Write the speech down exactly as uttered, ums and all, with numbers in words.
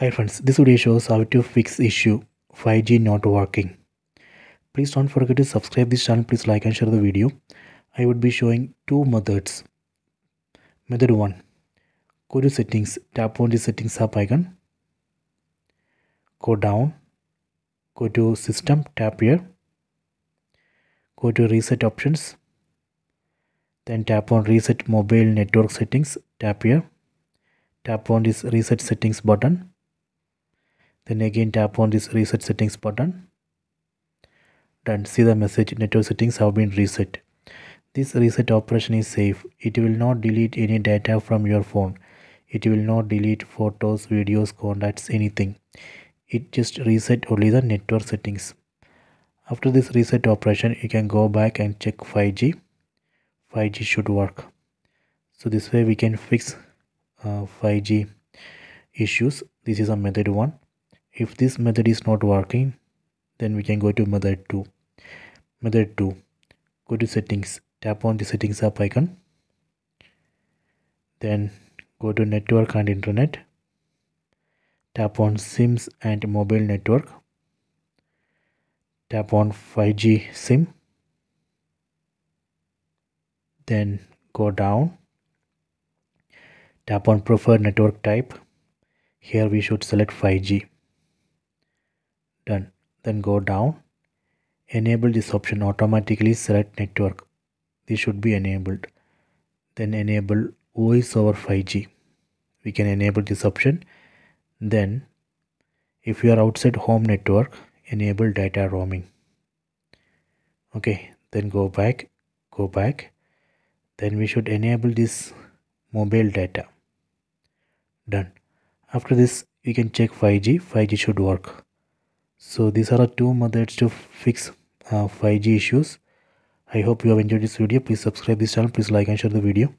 Hi friends, this video shows how to fix issue five G not working. Please don't forget to subscribe this channel. Please like and share the video. I would be showing two methods. Method one, go to settings, tap on the settings app icon. Go down, go to system, tap here. Go to reset options. Then tap on reset mobile network settings, tap here. Tap on this reset settings button. Then again tap on this reset settings button. Done. See the message, network settings have been reset. This reset operation is safe. It will not delete any data from your phone. It will not delete photos, videos, contacts, anything. It just reset only the network settings. After this reset operation, you can go back and check five G. five G should work. So this way we can fix uh, five G issues. This is a method one. If this method is not working, then we can go to method two. Method two, go to settings, tap on the settings app icon. Then go to network and internet. Tap on SIMs and mobile network. Tap on five G SIM. Then go down. Tap on preferred network type. Here we should select five G. Done. Then go down, enable this option, automatically select network. This should be enabled. Then enable voice over five G. We can enable this option. Then if you are outside home network, enable data roaming. Okay, then go back, go back. Then we should enable this mobile data. Done. After this, you can check five G. five G should work. So these are the two methods to fix uh, five G issues. I hope you have enjoyed this video. Please subscribe this channel. Please like and share the video.